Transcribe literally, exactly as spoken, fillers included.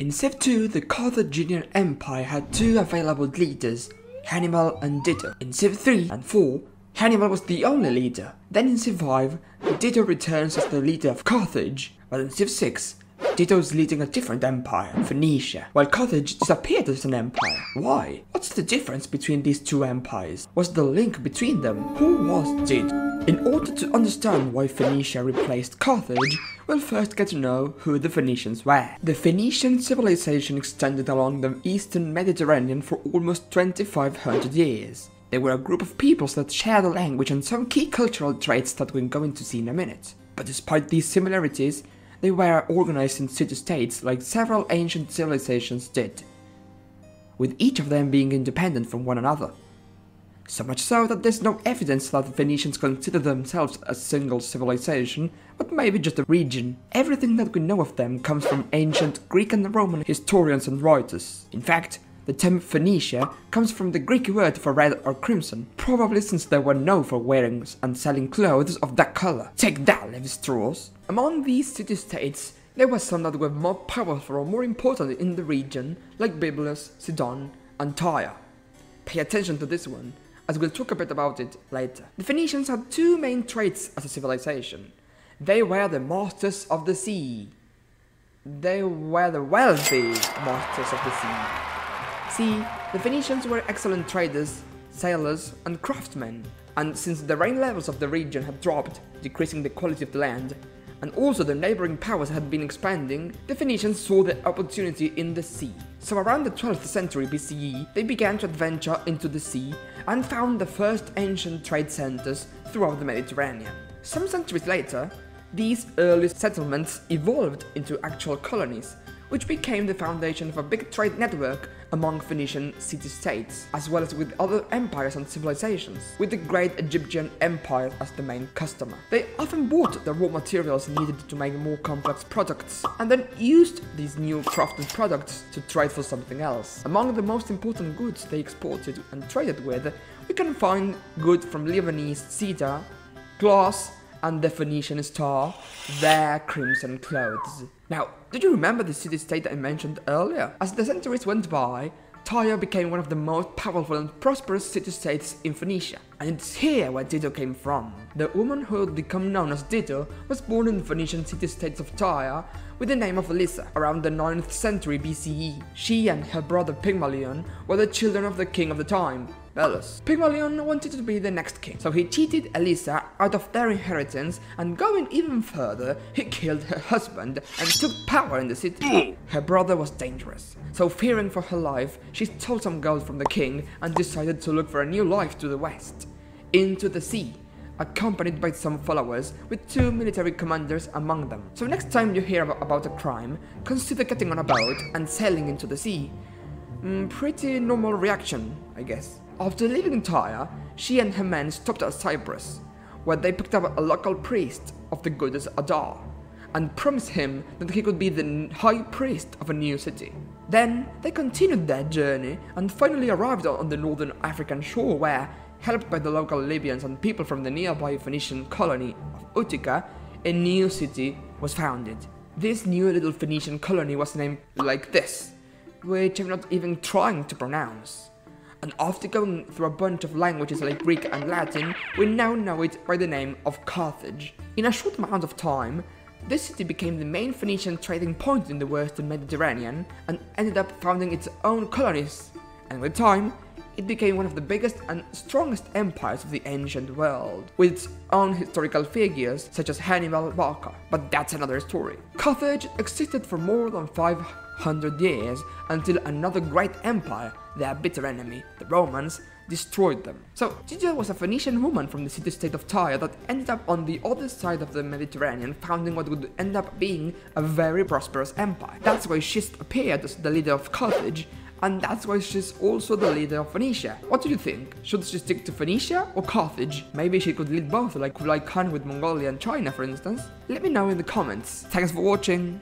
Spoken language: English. In Civ two, the Carthaginian Empire had two available leaders, Hannibal and Dido. In Civ three and four, Hannibal was the only leader. Then in Civ five, Dido returns as the leader of Carthage, but in Civ six, Dido is leading a different empire, Phoenicia, while Carthage disappeared as an empire. Why? What's the difference between these two empires? What's the link between them? Who was Dido? In order to understand why Phoenicia replaced Carthage, we'll first get to know who the Phoenicians were. The Phoenician civilization extended along the eastern Mediterranean for almost twenty-five hundred years. They were a group of peoples that shared a language and some key cultural traits that we're going to see in a minute. But despite these similarities, they were organized in city-states like several ancient civilizations did, with each of them being independent from one another. So much so that there's no evidence that the Phoenicians considered themselves a single civilization, but maybe just a region. Everything that we know of them comes from ancient Greek and Roman historians and writers. In fact, the term Phoenicia comes from the Greek word for red or crimson, probably since they were known for wearing and selling clothes of that color. Take that, Levi-Strauss! Among these city-states, there were some that were more powerful or more important in the region, like Byblos, Sidon, and Tyre. Pay attention to this one, as we'll talk a bit about it later. The Phoenicians had two main traits as a civilization. They were the masters of the sea. They were the wealthy masters of the sea. See, the Phoenicians were excellent traders, sailors, and craftsmen, and since the rain levels of the region had dropped, decreasing the quality of the land, and also the neighboring powers had been expanding, the Phoenicians saw the opportunity in the sea. So around the twelfth century B C E, they began to adventure into the sea and found the first ancient trade centers throughout the Mediterranean. Some centuries later, these early settlements evolved into actual colonies, which became the foundation of a big trade network among Phoenician city-states, as well as with other empires and civilizations, with the great Egyptian Empire as the main customer. They often bought the raw materials needed to make more complex products, and then used these new crafted products to trade for something else. Among the most important goods they exported and traded with, we can find goods from Lebanese cedar, glass, and the Phoenician star, their crimson clothes. Now, did you remember the city-state I mentioned earlier? As the centuries went by, Tyre became one of the most powerful and prosperous city-states in Phoenicia, and it's here where Dido came from. The woman who would become known as Dido was born in the Phoenician city-states of Tyre with the name of Elissa around the ninth century B C E. She and her brother Pygmalion were the children of the king of the time, Bellos. Pygmalion wanted to be the next king, so he cheated Elissa out of their inheritance, and going even further, he killed her husband and took power in the city. Her brother was dangerous, so fearing for her life, she stole some gold from the king and decided to look for a new life to the west, into the sea, accompanied by some followers with two military commanders among them. So next time you hear about a crime, consider getting on a boat and sailing into the sea. Mm, pretty normal reaction, I guess. After leaving Tyre, she and her men stopped at Cyprus, where they picked up a local priest of the goddess Adar, and promised him that he could be the high priest of a new city. Then they continued their journey and finally arrived on the northern African shore where, helped by the local Libyans and people from the nearby Phoenician colony of Utica, a new city was founded. This new little Phoenician colony was named like this, which I'm not even trying to pronounce. And after going through a bunch of languages like Greek and Latin, we now know it by the name of Carthage. In a short amount of time, this city became the main Phoenician trading point in the western Mediterranean and ended up founding its own colonies, and with time, it became one of the biggest and strongest empires of the ancient world, with its own historical figures such as Hannibal Barca, but that's another story. Carthage existed for more than five hundred years until another great empire, their bitter enemy, the Romans, destroyed them. So, Dido was a Phoenician woman from the city-state of Tyre that ended up on the other side of the Mediterranean, founding what would end up being a very prosperous empire. That's why she appeared as the leader of Carthage, and that's why she's also the leader of Phoenicia. What do you think? Should she stick to Phoenicia or Carthage? Maybe she could lead both, like Kublai Khan with Mongolia and China, for instance. Let me know in the comments. Thanks for watching.